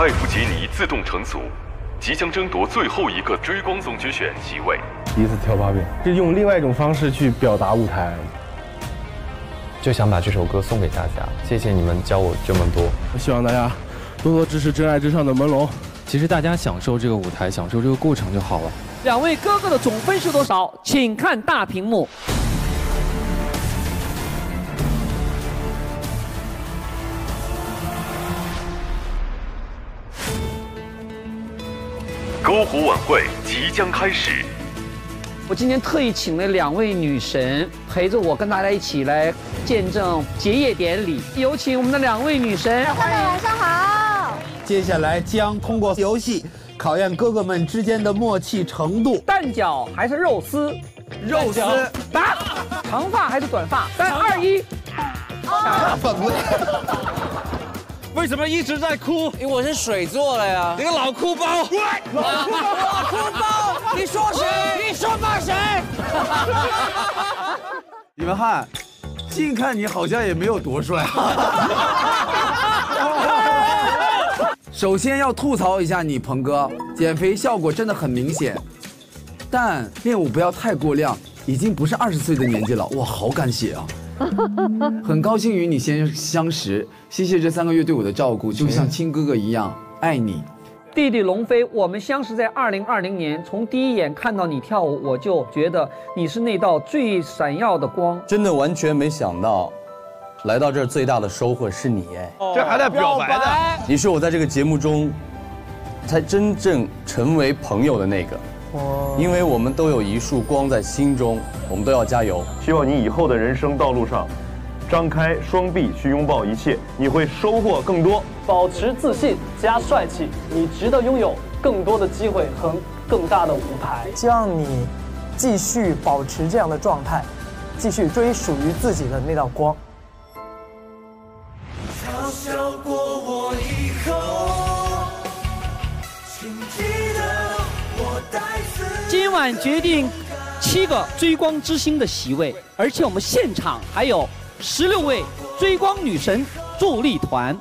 艾弗吉尼自动成俗，即将争夺最后一个追光总决选席位。第一次挑把柄，是用另外一种方式去表达舞台。就想把这首歌送给大家，谢谢你们教我这么多。我希望大家多多支持《真爱至上》的门龙。其实大家享受这个舞台，享受这个过程就好了。两位哥哥的总分是多少？请看大屏幕。 篝火晚会即将开始。我今天特意请了两位女神陪着我，跟大家一起来见证结业典礼。有请我们的两位女神。小伙伴晚上好。接下来将通过游戏考验哥哥们之间的默契程度。蛋饺还是肉丝？肉丝。答。长发还是短发？3、2、1。啊，反不对。为什么一直在哭？因为我是水做的呀！你个老哭包！老哭包！你说谁？你说骂谁？你们看，近看你好像也没有多帅。首先要吐槽一下你，鹏哥，减肥效果真的很明显，但练舞不要太过量，已经不是20岁的年纪了，我好敢写啊！ 很高兴与你先相识，谢谢这3个月对我的照顾，就像亲哥哥一样爱你。弟弟龙飞，我们相识在2020年，从第一眼看到你跳舞，我就觉得你是那道最闪耀的光。真的完全没想到，来到这儿最大的收获是你哎，这还在表白呢。你是我在这个节目中，才真正成为朋友的那个。 因为我们都有一束光在心中，我们都要加油。希望你以后的人生道路上，张开双臂去拥抱一切，你会收获更多。保持自信加帅气，你值得拥有更多的机会和更大的舞台。希望你继续保持这样的状态，继续追属于自己的那道光。嘲笑过我以后，请记得。 今晚决定7个追光之星的席位，而且我们现场还有16位追光女神助力团。